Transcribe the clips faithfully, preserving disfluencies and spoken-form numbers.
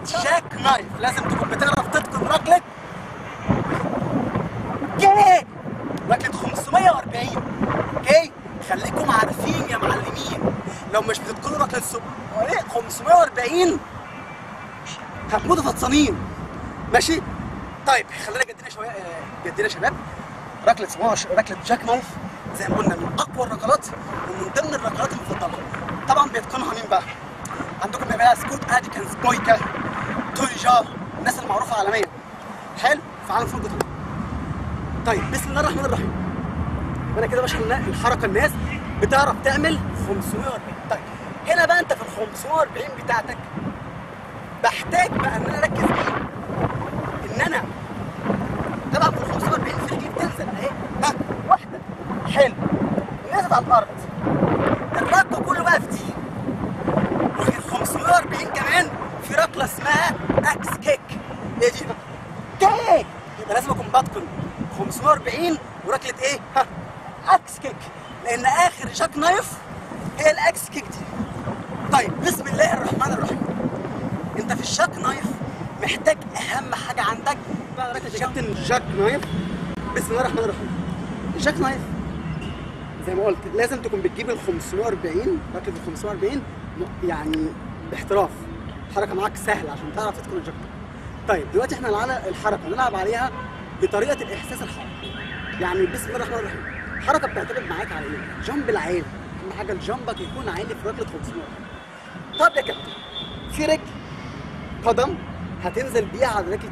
بتاعت جاك نايف، لازم تكون بتعرف تتقن ركله جاك ركله خمسمية واربعين. اوكي، خليكم عارفين يا معلمين، لو مش بتتقنوا ركله خمسمية واربعين هتموتوا فطسانين. ماشي؟ طيب خلينا جدينا شويه جدينا يا شباب. ركله ركله جاك نايف زي ما قلنا من اقوى الركلات ومن ضمن الركلات المفضله. طبعا بيتقنها مين بقى؟ عندكم بقى سكوت أدكنز، بويكا، تويجا، الناس المعروفه عالميا. حلو؟ في عالم كله. طيب بسم الله الرحمن الرحيم. وانا كده باشا الحركه الناس بتعرف تعمل خمسمية واربعين. طيب هنا بقى انت في ال خمسمية واربعين بتاعتك بحتاج بقى ان انا اركز ايه؟ ان انا طبعا في ال خمسمية واربعين في رجلي بتنزل اهي، ها واحده، حلو، نزلت على الارض، الركض كله بقى في دي. وفي ال خمسمية واربعين كمان في ركله اسمها اكس كيك، هي دي بقى كيك، يبقى لازم اكون بتقن خمسمية واربعين وركله ايه؟ ها اكس كيك، لان اخر جاك نايف هي الاكس كيك دي. طيب بسم الله الرحمن الرحيم. انت في الجاك نايف محتاج اهم حاجه عندك بقى يا كابتن جاك نايف. بسم الله الرحمن الرحيم. الجاك نايف زي ما قلت لازم تكون بتجيب ال خمسمية واربعين، ركله ال خمسمية واربعين يعني باحتراف، الحركه معاك سهله عشان تعرف تتقن الجاك نايف. طيب دلوقتي احنا على الحركه نلعب عليها بطريقه الاحساس الحر، يعني بسم الله الرحمن الرحيم. الحركه بتعتمد معاك على ايه؟ جامب العالي، اهم حاجه الجامبك يكون عالي في ركله خمسمية واربعين. طب يا كابتن في رجل قدم هتنزل بيها على ركله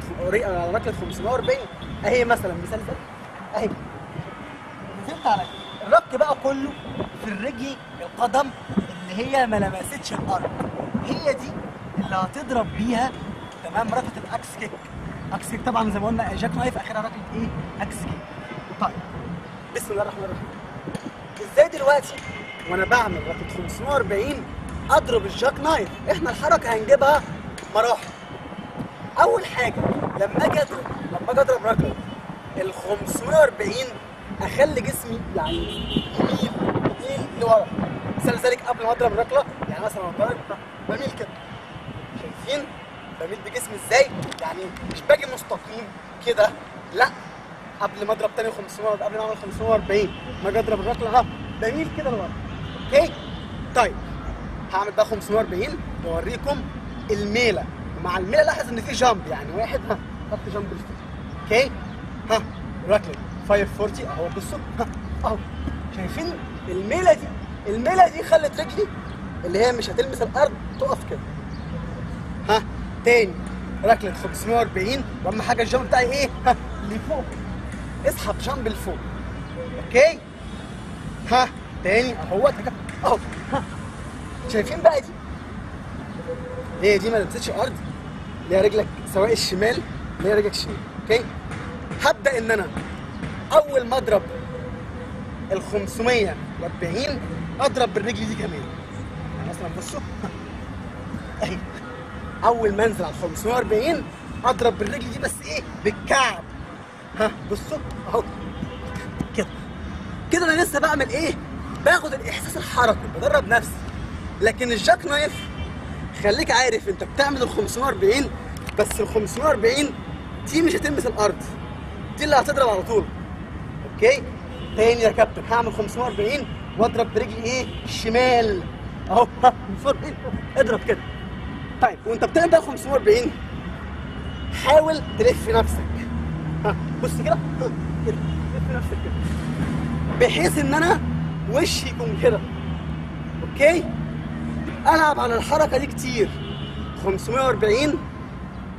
ركله خمسمية واربعين اهي، مثلا مثال اهي، نزلت على الركض بقى كله في الرجل القدم اللي هي ما لمستش الارض، هي دي اللي هتضرب بيها تمام ركله الاكس كيك. اكس كيك طبعا زي ما قلنا جاك نايف اخرها ركله ايه؟ اكس كيك. طيب بسم الله الرحمن الرحيم. ازاي دلوقتي وانا بعمل ركله خمسمية واربعين اضرب الجاك نايف؟ احنا الحركه هنجيبها مراحل. اول حاجه لما اجي اضرب لما اجي اضرب ركله ال خمسمية واربعين اخلي جسمي يعني يميل يميل لورا، مثال ذلك قبل ما اضرب ركله، يعني مثلا لما بميل كده، شايفين بميل بجسمي ازاي؟ يعني مش باجي مستقيم كده، لا قبل ما اضرب تاني خمسمية، قبل ما اعمل خمسمية واربعين لما اجي اضرب الركله ها بميل كده لورا. اوكي؟ طيب هعمل بقى خمسمية واربعين واوريكم الميله، ومع الميله لاحظ ان في جامب، يعني واحد ها حط جامب لفوق. اوكي؟ ها الركله خمسمية واربعين اهو، بصوا ها اهو، شايفين الميله دي؟ الميله دي خلت رجلي اللي هي مش هتلمس الارض تقف كده. ها تاني ركله خمسمية واربعين، واهم حاجه الجامب بتاعي ايه؟ ها لفوق، اسحب جامب لفوق. اوكي؟ ها تاني اهوت اهو، ها شايفين بقى دي؟ هي دي ما لمستش الارض، اللي هي رجلك سواء الشمال اللي هي رجلك الشمال. اوكي؟ هبدا ان انا اول ما اضرب ال خمسمية واربعين اضرب بالرجل دي كمان، يعني مثلا بصوا اهي، اول ما انزل على ال خمسمية واربعين اضرب بالرجل دي بس ايه؟ بالكعب، ها بصوا اهو كده كده. انا لسه بعمل ايه؟ باخد الاحساس الحركي، بدرب نفسي. لكن الجاك نايف خليك عارف انت بتعمل ال خمسمية واربعين، بس ال خمسمية واربعين دي مش هتلمس الارض، دي اللي هتضرب على طول. اوكي؟ تاني يا كابتن هعمل خمسمية واربعين واضرب برجلي ايه؟ الشمال اهو، ها اضرب كده. طيب وانت بتعمل بقى خمسمية واربعين حاول تلف نفسك، ها بص كده كده، لف نفسك كده بحيث ان انا وشي يكون كده. اوكي؟ العب على الحركه دي كتير. خمسمية واربعين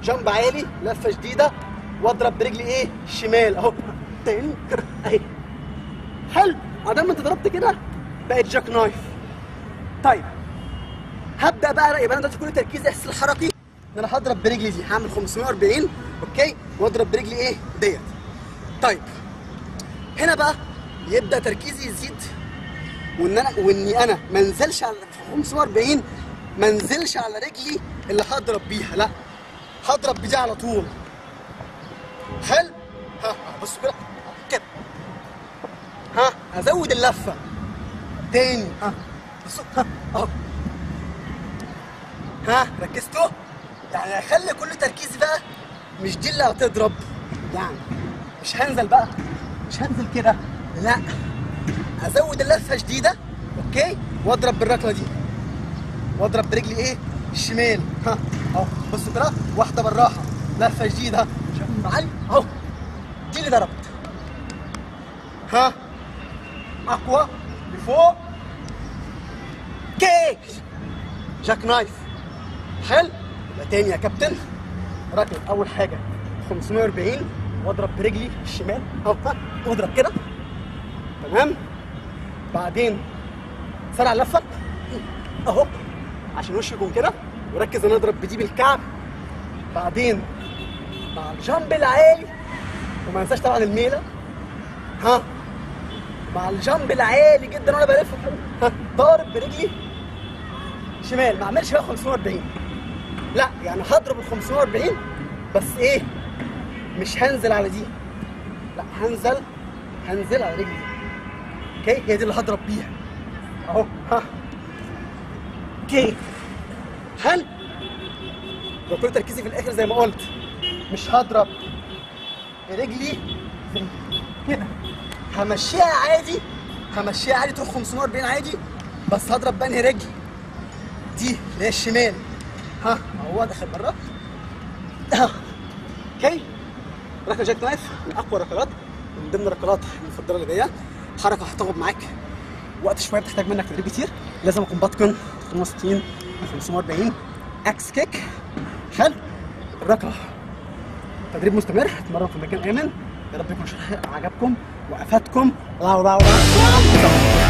جنب عالي، لفه شديده، واضرب برجلي ايه؟ شمال اهو، تاني اهي. حلو، ادام ما انت ضربت كده بقت جاك نايف. طيب هبدا بقى، يبقى انا دلوقتي كل تركيزي احساس الحركي ان انا هضرب برجلي دي، هعمل خمسمية واربعين اوكي واضرب برجلي ايه؟ ديت. طيب هنا بقى يبدا تركيزي يزيد، وان انا واني انا ما انزلش على خمسمية واربعين، ما انزلش على رجلي اللي هضرب بيها، لا هضرب بدي على طول. حلو؟ ها بصوا كده كده، ها ازود اللفه تاني، ها بصوا ها اهو، ها ركزتوا؟ يعني هخلي كل تركيزي بقى مش دي اللي هتضرب، يعني مش هنزل بقى، مش هنزل كده، لا هزود اللفه شديده، اوكي، واضرب بالركله دي، واضرب برجلي ايه الشمال، ها اهو، بصوا كده، واحده بالراحه، لفه شديده، شوف معلم اهو، دي اللي ضربت، ها اقوى لفوق، كيك جاك نايف، حلو. يبقى تاني يا كابتن، ركله اول حاجه خمسمية واربعين، واضرب برجلي الشمال اهو، واضرب كده، تمام. بعدين سرع اللفه اهو عشان وشي يكون كده، وركز انا اضرب بدي بالكعب، بعدين مع الجامب العالي، وما انساش طبعا الميله، ها مع الجامب العالي جدا وانا بلف، ها ضارب برجلي شمال، ما اعملش بقى خمسمية واربعين، لا يعني هضرب ال خمسمية واربعين بس ايه، مش هنزل على دي، لا هنزل هنزل على رجلي، اوكي، هي دي اللي هضرب بيها اهو، ها اوكي، حلو. ده كل تركيزي في الاخر زي ما قلت، مش هضرب رجلي كده، همشيها عادي، همشيها عادي تروح خمسمية واربعين عادي، بس هضرب بانهي رجلي، دي اللي هي الشمال، ها اهو داخل بره، ها اوكي. ركله جاك نايف من اقوى الركلات، من ضمن الركلات المفضله اللي جايه، حركه هتاخد معاك وقت شويه، بتحتاج منك تدريب كتير، لازم اكون باتقن اتنين وستين خمسمية واربعين اكس كيك، حلو. الركله تدريب مستمر، اتمرن في مكان امن، يا رب يكون عجبكم وافادكم، الله الله الله.